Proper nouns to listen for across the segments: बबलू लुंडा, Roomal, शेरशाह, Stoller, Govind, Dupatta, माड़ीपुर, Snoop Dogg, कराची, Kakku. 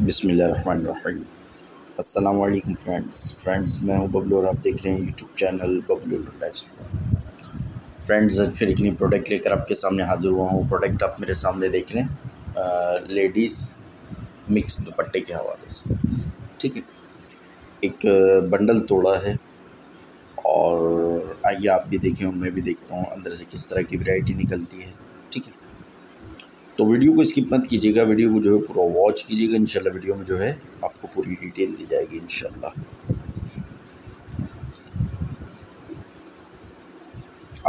बिस्मिल्लाहिर्रहमानिर्रहीम। अस्सलाम वालेकुम फ्रेंड्स, मैं हूं बबलू और आप देख रहे हैं YouTube channel बबलू लुंडा। Friends, आज फिर एक नई प्रोडक्ट लेकर आपके सामने हाज़िर हुआ हूं। प्रोडक्ट आप मेरे सामने देख रहे हैं, लेडीज़ मिक्स दुपट्टे के हवाले से, ठीक है। एक बंडल तोड़ा है और आइए आप भी देखें और मैं भी देखता हूँ अंदर से किस तरह की वैरायटी निकलती है, ठीक है। तो वीडियो को स्किप मत कीजिएगा, वीडियो को जो है पूरा वॉच कीजिएगा। इंशाल्लाह वीडियो में जो है आपको पूरी डिटेल दी जाएगी इंशाल्लाह।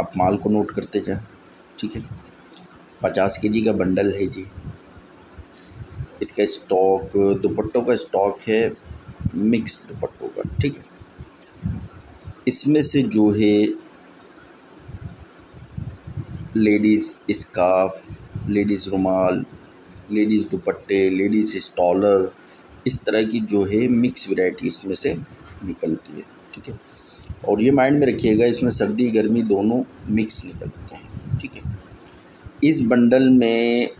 आप माल को नोट करते जाएं, ठीक है। 50 kg का बंडल है जी। इसका स्टॉक, दुपट्टों का स्टॉक है मिक्स दुपट्टों का, ठीक है। इसमें से जो है लेडीज़ स्कार्फ, लेडीज़ रुमाल, लेडीज़ दुपट्टे, लेडीज़ स्टॉलर, इस तरह की जो है मिक्स वैरायटी इसमें से निकलती है, ठीक है। और ये माइंड में रखिएगा, इसमें सर्दी गर्मी दोनों मिक्स निकलते हैं, ठीक है। इस बंडल में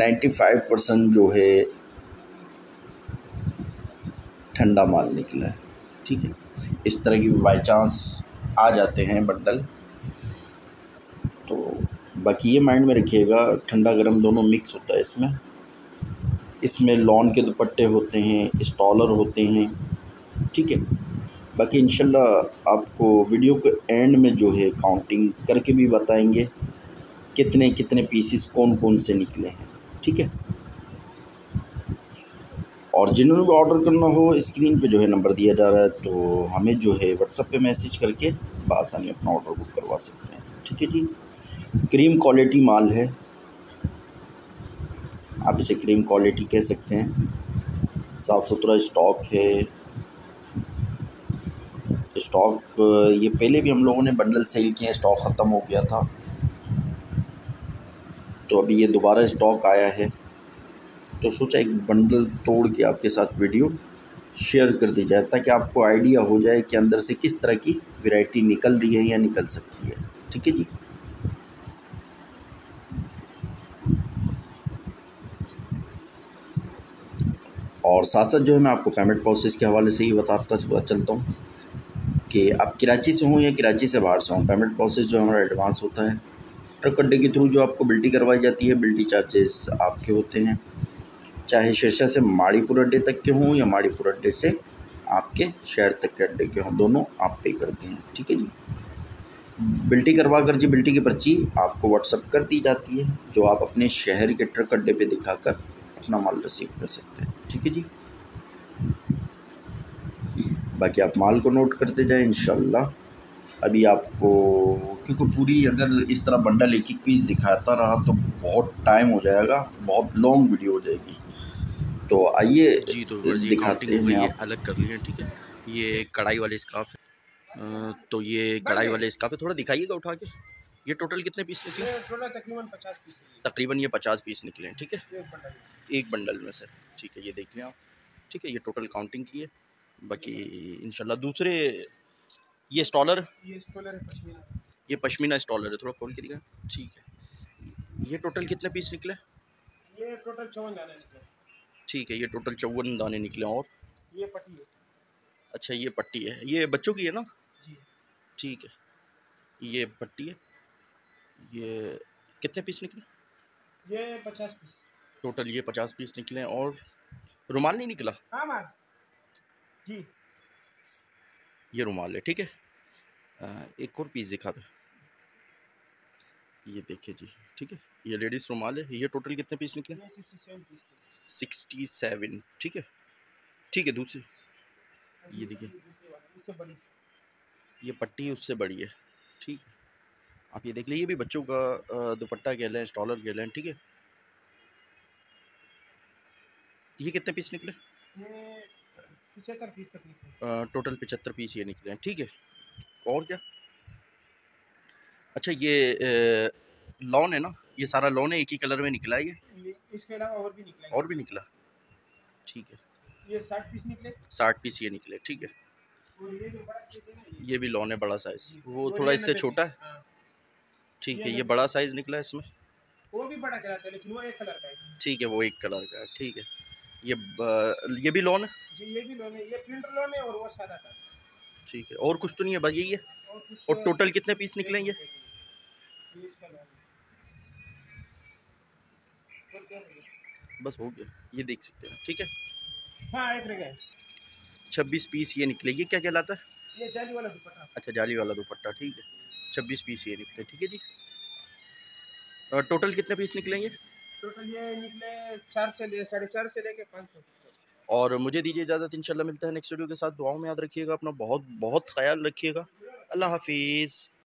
95% जो है ठंडा माल निकला है, ठीक है। इस तरह की बाई चांस आ जाते हैं बंडल, तो बाकी ये माइंड में रखिएगा, ठंडा गर्म दोनों मिक्स होता है इसमें। इसमें लॉन के दुपट्टे होते हैं, स्टॉलर होते हैं, ठीक है। बाकी इंशाल्लाह आपको वीडियो के एंड में जो है काउंटिंग करके भी बताएंगे कितने कितने पीसेस कौन कौन से निकले हैं, ठीक है। और जिन्होंने भी ऑर्डर करना हो, स्क्रीन पे जो है नंबर दिया जा रहा है, तो हमें जो है व्हाट्सएप पे मैसेज करके बआसानी अपना ऑर्डर बुक करवा सकते हैं, ठीक है जी। क्रीम क्वालिटी माल है, आप इसे क्रीम क्वालिटी कह सकते हैं। साफ़ सुथरा स्टॉक है। स्टॉक ये पहले भी हम लोगों ने बंडल सेल किया, स्टॉक ख़त्म हो गया था, तो अभी ये दोबारा स्टॉक आया है, तो सोचा एक बंडल तोड़ के आपके साथ वीडियो शेयर कर दी जाए ताकि आपको आइडिया हो जाए कि अंदर से किस तरह की वैरायटी निकल रही है या निकल सकती है, ठीक है जी। और साथ साथ जो है मैं आपको पेमेंट प्रोसेस के हवाले से ही बताता चलता हूँ कि आप कराची से हों या कराची से बाहर से हों, पेमेंट प्रोसेस जो हमारा एडवांस होता है। ट्रक अड्डे के थ्रू जो आपको बिल्टी करवाई जाती है, बिल्टी चार्जेस आपके होते हैं, चाहे शेरशाह से माड़ीपुर अड्डे तक के हों या माड़ीपुर अड्डे से आपके शहर तक के अड्डे के हों, दोनों आप पे करते हैं, ठीक है जी। बिल्टी करवा कर जी बिल्टी की पर्ची आपको व्हाट्सअप कर दी जाती है, जो आप अपने शहर के ट्रक अड्डे पे दिखाकर अपना माल रिसीव कर सकते हैं, ठीक है जी। बाकी आप माल को नोट करते जाएँ इंशाल्लाह। अभी आपको, क्योंकि पूरी अगर इस तरह बंडल एक एक पीस दिखाता रहा तो बहुत टाइम हो जाएगा, बहुत लॉन्ग वीडियो हो जाएगी, तो आइए जी। तो दिखाते हैं, ये अलग कर लिए, ठीक है। ये कढ़ाई वाले स्कार्फ है, तो ये कढ़ाई वाले स्कार्फ है, थोड़ा दिखाइएगा उठा के। ये टोटल कितने पीस निकले? तकरीबन ये 50 पीस निकले हैं, ठीक है, एक बंडल में से, ठीक है। ये देख लें आप, ठीक है। ये टोटल काउंटिंग की है, बाकी इंशाल्लाह दूसरे ये स्टॉलर, ये पश्मीना स्टॉलर है, थोड़ा खोल के दिखाएं, ठीक है। ये टोटल कितने पीस निकले? ये टोटल 54 दाने निकले, ठीक है। ये टोटल 54 दाने निकले। और ये पट्टी है, अच्छा ये पट्टी है, ये बच्चों की है ना जी, ठीक है। ये पट्टी है, ये कितने पीस निकले? ये 50 पीस टोटल, ये 50 पीस निकले। और रुमाल नहीं निकला? हाँ मार जी, ये रुमाल है, ठीक है। एक और पीस दिखा दो, ये देखिए जी, ठीक है। ये लेडीज़ रुमाल है, ये टोटल कितने पीस निकले? 67, ठीक है, ठीक है। दूसरी ये देखिए, ये पट्टी उससे बड़ी है, ठीक है। आप ये देख लीजिए, ये भी बच्चों का दुपट्टा कह लें, स्टॉलर कह लें, ठीक है। ये कितने पीस निकले? 75 पीस निकले, टोटल 75 पीस ये निकले हैं, ठीक है। और क्या? अच्छा ये लॉन है ना, ये सारा लॉन है, एक ही कलर में निकला है ये? इसके अलावा और भी निकला है, और भी निकला, ठीक है। ये 60 पीस निकले, 60 पीस ये निकले, ठीक है। ये जो बड़ा साइज है ना, ये भी लॉन है, बड़ा साइज, वो थोड़ा इससे छोटा है, ठीक है। ये बड़ा साइज निकला है, इसमें वो भी बड़ा कलर था लेकिन वो एक कलर का है, ठीक है, वो एक कलर का है, ठीक है। ये भी लोन है जी, ये भी लोन है, ये फिल्टर लोन है और वो सारा का। ठीक है, और कुछ तो नहीं है भाई यही है। और टोटल कितने पीस निकलेंगे? बस हो गया, ये देख सकते हैं। ठीक है, हाँ एक रह गया। 26 पीस ये निकले। ये क्या कहलाता है? ये जाली वाला दुपट्टा। अच्छा, जाली वाला दुपट्टा, ठीक है। 26 पीस ये निकले, ठीक है जी। और टोटल कितने पीस निकलेंगे? टोटल ये निकले 4 से 4.5 से लेके 500। और मुझे दीजिए इजाज़त, इंशाल्लाह मिलता है नेक्स्ट वीडियो के साथ। दुआओं में याद रखिएगा, अपना बहुत बहुत ख्याल रखिएगा। अल्लाह हाफिज़।